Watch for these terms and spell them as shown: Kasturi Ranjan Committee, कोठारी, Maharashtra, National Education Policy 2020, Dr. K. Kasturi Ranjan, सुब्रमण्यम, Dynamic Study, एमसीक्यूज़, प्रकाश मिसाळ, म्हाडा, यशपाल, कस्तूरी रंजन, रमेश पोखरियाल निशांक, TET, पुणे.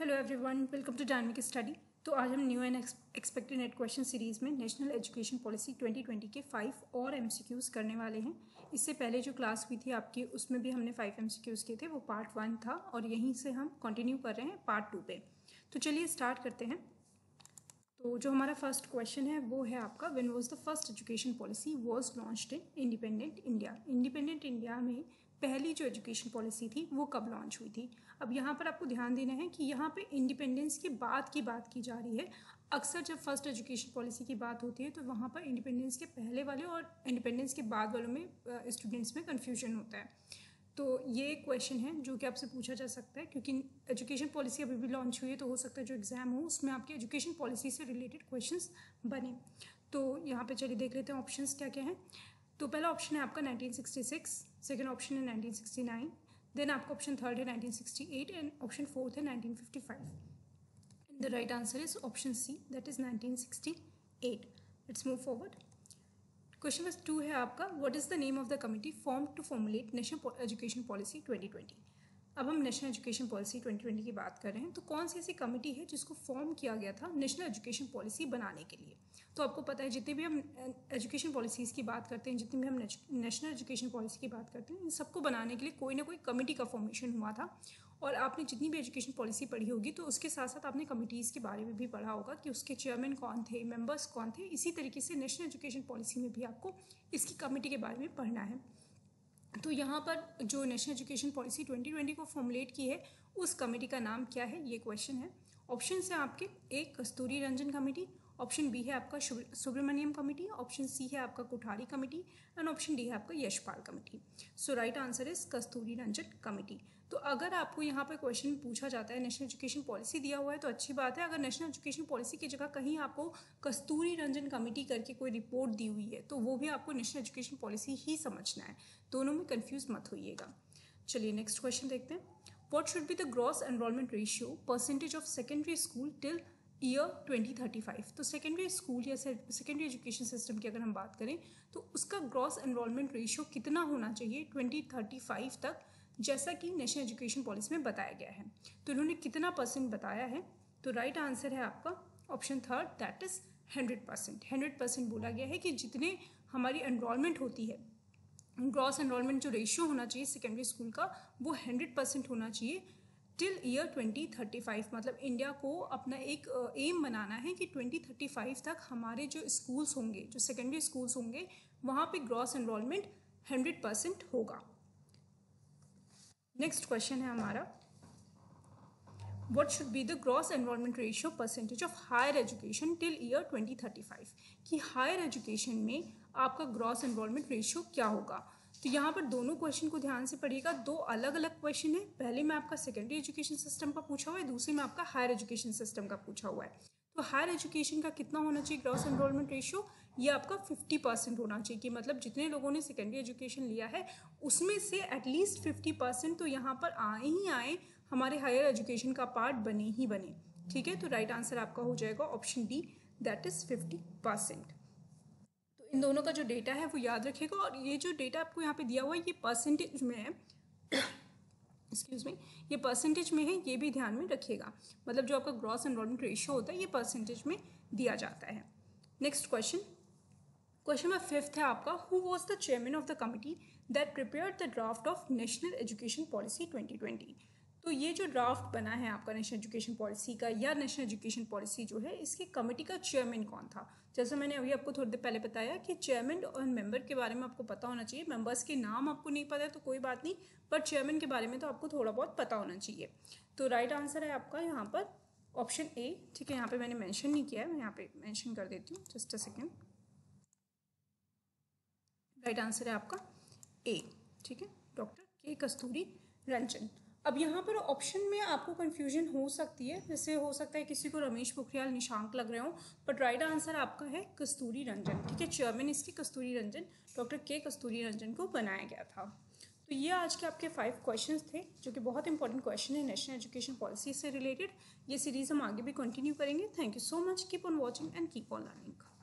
Hello everyone, welcome to dynamic study. तो आज हम new and expected net question series में नेशनल एजुकेशन पॉलिसी 2020 के 5 और एमसीक्यूज़ करने वाले हैं। इससे पहले जो क्लास हुई थी आपकी, उसमें भी हमने 5 एमसीक्यूज़ किए थे, वो पार्ट 1 था और यहीं से हम कंटिन्यू कर रहे हैं पार्ट 2 पे। तो चलिए स्टार्ट करते हैं। तो जो हमारा फर्स्ट क्वेश्चन है वो है आपका, when was the first education policy was launched in independent India. Independent India में पहली जो एजुकेशन पॉलिसी थी वो कब लॉन्च हुई थी। अब यहाँ पर आपको ध्यान देना है कि यहाँ पे इंडिपेंडेंस के बाद की बात की जा रही है। अक्सर जब फर्स्ट एजुकेशन पॉलिसी की बात होती है तो वहाँ पर इंडिपेंडेंस के पहले वाले और इंडिपेंडेंस के बाद वालों में स्टूडेंट्स में कन्फ्यूजन होता है। तो ये क्वेश्चन है जो कि आपसे पूछा जा सकता है, क्योंकि एजुकेशन पॉलिसी अभी भी लॉन्च हुई है, तो हो सकता है जो एग्ज़ाम हो उसमें आपके एजुकेशन पॉलिसी से रिलेटेड क्वेश्चंस बने। तो यहाँ पे चलिए देख लेते हैं ऑप्शंस क्या क्या हैं। तो पहला ऑप्शन है आपका 1966, सेकेंड ऑप्शन है 1969, देन आपका ऑप्शन थर्ड है 1968 एंड ऑप्शन फोर्थ है 1955। The right answer is option C, that is 1968। Let's move forward. Question number 2 है आपका, what is the name of the committee form to formulate national education policy 2020। अब हम national education policy 2020 की बात कर रहे हैं, तो कौन सी ऐसी कमेटी है जिसको फॉर्म किया गया था नेशनल एजुकेशन पॉलिसी बनाने के लिए। तो आपको पता है जितने भी हम एजुकेशन पॉलिसीज़ की बात करते हैं, जितने भी हम नेशनल एजुकेशन पॉलिसी की बात करते हैं, इन सबको बनाने के लिए कोई ना कोई कमेटी का फॉर्मेशन हुआ था। और आपने जितनी भी एजुकेशन पॉलिसी पढ़ी होगी तो उसके साथ साथ आपने कमेटीज़ के बारे में भी पढ़ा होगा कि उसके चेयरमैन कौन थे, मेम्बर्स कौन थे। इसी तरीके से नेशनल एजुकेशन पॉलिसी में भी आपको इसकी कमेटी के बारे में पढ़ना है। तो यहाँ पर जो नेशनल एजुकेशन पॉलिसी 2020 को फॉर्मुलेट की है उस कमेटी का नाम क्या है, ये क्वेश्चन है। ऑप्शन है आपके A कस्तूरी रंजन committee, option B है आपका सुब्रमण्यम कमेटी, ऑप्शन सी है आपका कोठारी committee and option D है आपका यशपाल committee. So right answer is कस्तूरी रंजन committee. तो अगर आपको यहाँ पर क्वेश्चन पूछा जाता है, नेशनल एजुकेशन पॉलिसी दिया हुआ है तो अच्छी बात है। अगर नेशनल एजुकेशन पॉलिसी की जगह कहीं आपको कस्तूरी रंजन कमेटी करके कोई रिपोर्ट दी हुई है तो वो भी आपको नेशनल एजुकेशन पॉलिसी ही समझना है, दोनों में कन्फ्यूज मत होइएगा। चलिए नेक्स्ट क्वेश्चन देखते हैं। What should be the gross enrolment ratio percentage of secondary school till year 2035। तो सेकेंडरी स्कूल या सेकेंडरी एजुकेशन सिस्टम की अगर हम बात करें तो उसका ग्रॉस एनरोलमेंट रेशियो कितना होना चाहिए 2035 तक, जैसा कि नेशनल एजुकेशन पॉलिसी में बताया गया है। तो इन्होंने कितना परसेंट बताया है, तो राइट आंसर है आपका ऑप्शन थर्ड, दैट इज 100%। 100% बोला गया है कि जितने हमारी एनरोलमेंट होती है, ग्रॉस एनरोलमेंट जो रेशियो होना चाहिए सेकेंडरी स्कूल का, वो 100% होना चाहिए टिल ईयर 2035। मतलब इंडिया को अपना एक एम बनाना है कि 2035 तक हमारे जो स्कूल्स होंगे, जो सेकेंडरी स्कूल्स होंगे, वहाँ पे ग्रॉस एनरोलमेंट 100% होगा। नेक्स्ट क्वेश्चन है हमारा, what should be the gross enrolment ratio percentage of higher education till year 2035। कि हायर एजुकेशन में आपका ग्रॉस एनरोलमेंट रेशियो क्या होगा। तो यहाँ पर दोनों क्वेश्चन को ध्यान से पढ़िएगा, दो अलग अलग क्वेश्चन है। पहले में आपका सेकेंडरी एजुकेशन सिस्टम का पूछा हुआ है, दूसरे में आपका हायर एजुकेशन सिस्टम का पूछा हुआ है। तो हायर एजुकेशन का कितना होना चाहिए ग्रॉस एनरोलमेंट रेशियो, ये आपका 50% होना चाहिए। कि मतलब जितने लोगों ने सेकेंडरी एजुकेशन लिया है उसमें से एटलीस्ट 50% तो यहाँ पर आए ही आए, हमारे हायर एजुकेशन का पार्ट बने ही बने। ठीक है, तो राइट आंसर आपका हो जाएगा ऑप्शन डी, दैट इज 50%। इन दोनों का जो डेटा है वो याद रखेगा, और ये जो डेटा आपको यहाँ पे दिया हुआ है ये परसेंटेज में है, एक्सक्यूज मी, ये परसेंटेज में है, ये भी ध्यान में रखिएगा। मतलब जो आपका ग्रॉस एनरोलमेंट रेशियो होता है ये परसेंटेज में दिया जाता है। नेक्स्ट क्वेश्चन, क्वेश्चन नंबर 5 है आपका, who was the chairman of the committee that prepared the draft of national education policy 2020। तो ये जो ड्राफ्ट बना है आपका नेशनल एजुकेशन पॉलिसी का, या नेशनल एजुकेशन पॉलिसी जो है इसकी कमेटी का चेयरमैन कौन था। जैसा मैंने अभी आपको थोड़ी देर पहले बताया कि चेयरमैन और मेंबर के बारे में आपको पता होना चाहिए। मेंबर्स के नाम आपको नहीं पता है तो कोई बात नहीं, पर चेयरमैन के बारे में तो आपको थोड़ा बहुत पता होना चाहिए। तो राइट आंसर है आपका यहाँ पर ऑप्शन ए। ठीक है, यहाँ पर मैंने मैंशन नहीं किया है, मैं यहाँ पर मैंशन कर देती हूँ, just a second. Right answer है आपका ए। ठीक है, डॉक्टर के कस्तूरी रंजन। अब यहाँ पर ऑप्शन में आपको कन्फ्यूजन हो सकती है, जैसे हो सकता है किसी को रमेश पोखरियाल निशांक लग रहे हो, बट राइट आंसर आपका है कस्तूरी रंजन। ठीक है, चेयरमैन इसकी कस्तूरी रंजन, डॉक्टर के कस्तूरी रंजन को बनाया गया था। तो ये आज के आपके 5 क्वेश्चंस थे जो कि बहुत इंपॉर्टेंट क्वेश्चन है नेशनल एजुकेशन पॉलिसी से रिलेटेड। ये सीरीज़ हम आगे भी कंटिन्यू करेंगे। Thank you so much, keep on watching and keep on learning.